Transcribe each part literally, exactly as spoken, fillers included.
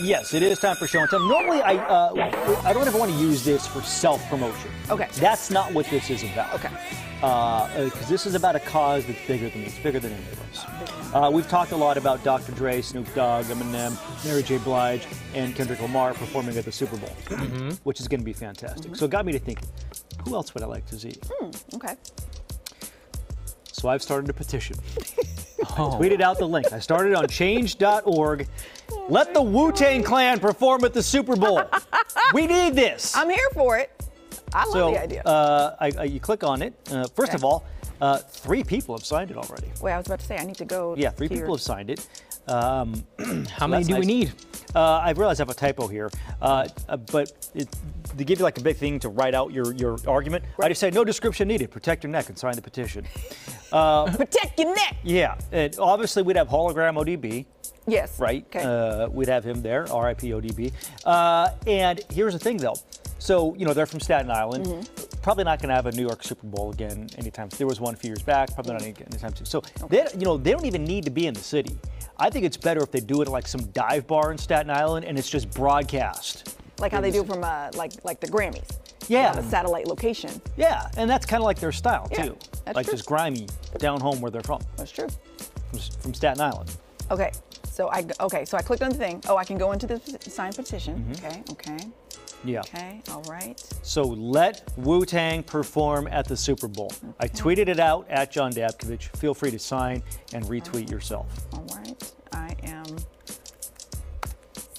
Yes, it is time for show and tell. Normally, I uh, I don't ever want to use this for self-promotion. Okay. That's not what this is about. Okay. Because uh, this is about a cause that's bigger than me. It's bigger than any of us. Uh, we've talked a lot about Doctor Dre, Snoop Dogg, Eminem, Mary J. Blige, and Kendrick Lamar performing at the Super Bowl, mm-hmm. which is going to be fantastic. Mm-hmm. So it got me to think, who else would I like to see? Mm, okay. So I've started a petition. Oh. I tweeted out the link. I started on change dot org. Oh, let the Wu-Tang Clan perform at the Super Bowl. We need this. I'm here for it. I love so, the idea. Uh, I, I, you click on it. Uh, first okay. of all, uh, three people have signed it already. Wait, I was about to say, I need to go. Yeah, three people your... have signed it. Um, how many do nice. we need? Uh, I realize I have a typo here, uh, but it, they give you like a big thing to write out your, your argument. Right. I just say, no description needed. Protect your neck and sign the petition. Uh, Protect your neck! Yeah. And obviously, we'd have hologram O D B. Yes. Right? Okay. Uh, we'd have him there, R I P O D B. Uh, and here's the thing, though. So, you know, they're from Staten Island. Mm-hmm. Probably not going to have a New York Super Bowl again anytime. There was one a few years back. Probably mm-hmm. not anytime soon. So, okay. they, you know, they don't even need to be in the city. I think it's better if they do it at like some dive bar in Staten Island and it's just broadcast. Like how they do from uh, like like the Grammys. Yeah. On a satellite location. Yeah, and that's kind of like their style yeah, too. That's like true. Just grimy down home where they're from. That's true. From, from Staten Island. Okay. So I okay. So I clicked on the thing. Oh, I can go into the signed petition. Mm-hmm. Okay. Okay. Yeah. Okay. All right. So let Wu-Tang perform at the Super Bowl. Okay. I tweeted it out at John Dabkovich. Feel free to sign and retweet right. yourself. All right. I am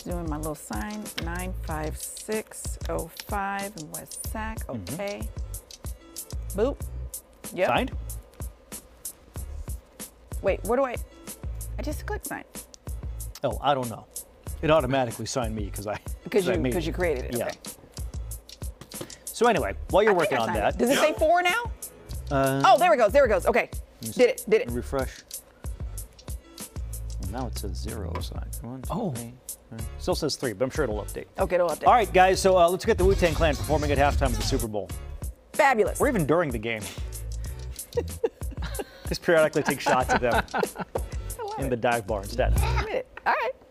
doing my little sign. Nine five six oh five in West Sac. Okay. Mm-hmm. Boop. Yep. Signed. Wait. Where do I? I just click sign. Oh, I don't know. It automatically signed me because I because you because you created it. Yeah. Okay. So anyway, while you're I working on that, it. does it say four now? Uh, oh, there it goes. There it goes. Okay, did it? Did it? Refresh. Now it says zero sign. One, two, oh, three, three. Still says three, but I'm sure it'll update. Okay, it'll update. All right, guys. So uh, let's get the Wu-Tang Clan performing at halftime of the Super Bowl. Fabulous. Or even during the game. Just periodically take shots of them in the dive bar instead. All right.